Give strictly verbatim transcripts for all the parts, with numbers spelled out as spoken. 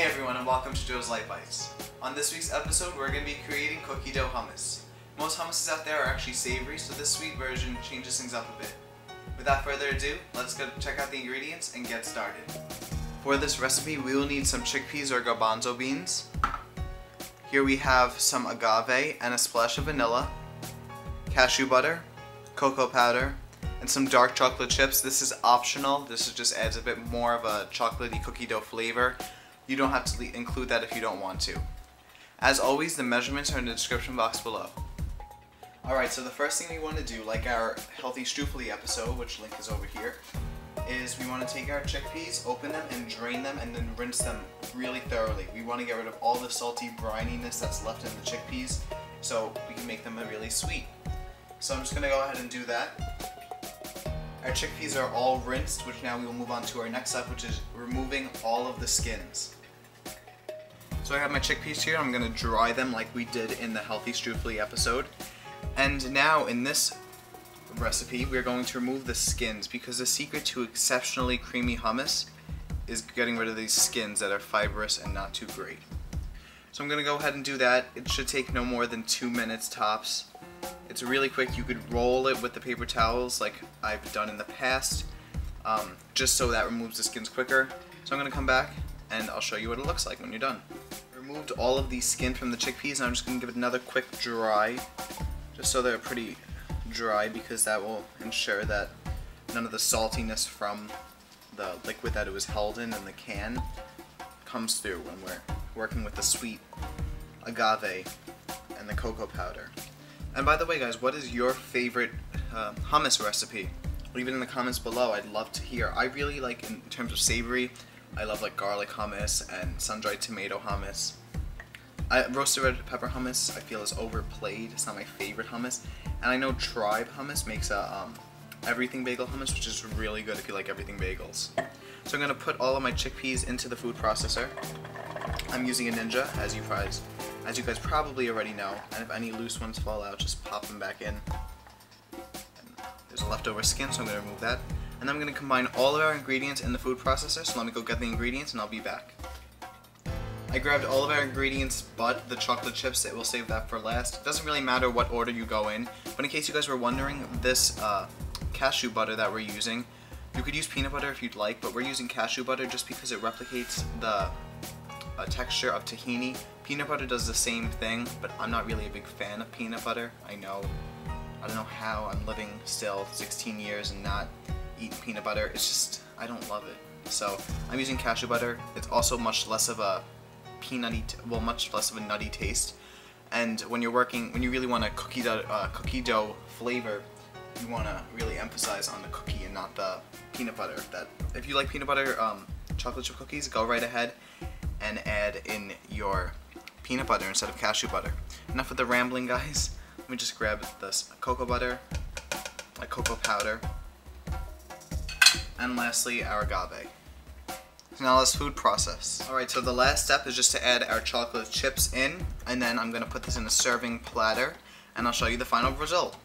Hey everyone, and welcome to Joe's Light Bites. On this week's episode, we're going to be creating cookie dough hummus. Most hummuses out there are actually savory, so this sweet version changes things up a bit. Without further ado, let's go check out the ingredients and get started. For this recipe, we will need some chickpeas or garbanzo beans. Here we have some agave and a splash of vanilla, cashew butter, cocoa powder, and some dark chocolate chips. This is optional. This just adds a bit more of a chocolatey cookie dough flavor. You don't have to include that if you don't want to. As always, the measurements are in the description box below. Alright, so the first thing we want to do, like our healthy Struffoli episode, which link is over here, is we want to take our chickpeas, open them and drain them, and then rinse them really thoroughly. We want to get rid of all the salty brininess that's left in the chickpeas so we can make them really sweet. So I'm just going to go ahead and do that. Our chickpeas are all rinsed, which now we will move on to our next step, which is removing all of the skins. So I have my chickpeas here. I'm going to dry them like we did in the healthy Struffoli episode. And now in this recipe, we're going to remove the skins, because the secret to exceptionally creamy hummus is getting rid of these skins that are fibrous and not too great. So I'm going to go ahead and do that. It should take no more than two minutes tops. It's really quick. You could roll it with the paper towels like I've done in the past, um, just so that removes the skins quicker. So I'm going to come back and I'll show you what it looks like when you're done. Removed all of the skin from the chickpeas, and I'm just going to give it another quick dry, just so they're pretty dry, because that will ensure that none of the saltiness from the liquid that it was held in in the can comes through when we're working with the sweet agave and the cocoa powder. And by the way, guys, what is your favorite uh, hummus recipe? Leave it in the comments below. I'd love to hear. I really like, in terms of savory, I love like garlic hummus and sun-dried tomato hummus. I, roasted red pepper hummus I feel is overplayed. It's not my favorite hummus. And I know Tribe hummus makes a um, everything bagel hummus, which is really good if you like everything bagels. So I'm going to put all of my chickpeas into the food processor. I'm using a Ninja, as you guys, as you guys probably already know, and if any loose ones fall out, just pop them back in. And there's a leftover skin, so I'm going to remove that. And I'm going to combine all of our ingredients in the food processor, so let me go get the ingredients and I'll be back. I grabbed all of our ingredients but the chocolate chips. It will save that for last. It doesn't really matter what order you go in, but in case you guys were wondering, this uh, cashew butter that we're using, you could use peanut butter if you'd like, but we're using cashew butter just because it replicates the A texture of tahini. Peanut butter does the same thing, but I'm not really a big fan of peanut butter. I know, I don't know how I'm living still sixteen years and not eating peanut butter. It's just, I don't love it. So I'm using cashew butter. It's also much less of a peanutty, well, much less of a nutty taste. And when you're working, when you really want a cookie dough, uh, cookie dough flavor, you want to really emphasize on the cookie and not the peanut butter. That if you like peanut butter um, chocolate chip cookies, go right ahead and add in your peanut butter instead of cashew butter. Enough with the rambling, guys. Let me just grab this cocoa butter, my cocoa powder, and lastly our agave. So now let's food process. Alright, so the last step is just to add our chocolate chips in, and then I'm going to put this in a serving platter, and I'll show you the final result.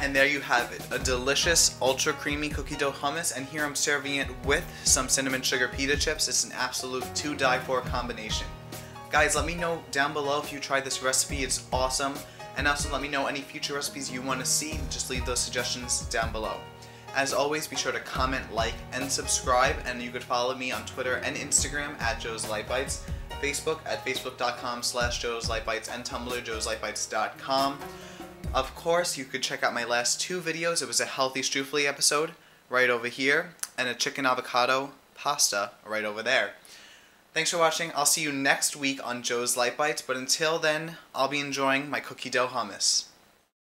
And there you have it, a delicious, ultra creamy cookie dough hummus, and here I'm serving it with some cinnamon sugar pita chips. It's an absolute to die for combination. Guys, let me know down below if you tried this recipe. It's awesome. And also let me know any future recipes you want to see. Just leave those suggestions down below. As always, be sure to comment, like, and subscribe, and you could follow me on Twitter and Instagram at Joe's Light Bites, Facebook at facebook.com slash Joe's Light Bites, and Tumblr joe's light bites dot com. Of course, you could check out my last two videos. It was a healthy Struffoli episode right over here, and a chicken avocado pasta right over there. Thanks for watching. I'll see you next week on Joe's Light Bites, but until then, I'll be enjoying my cookie dough hummus.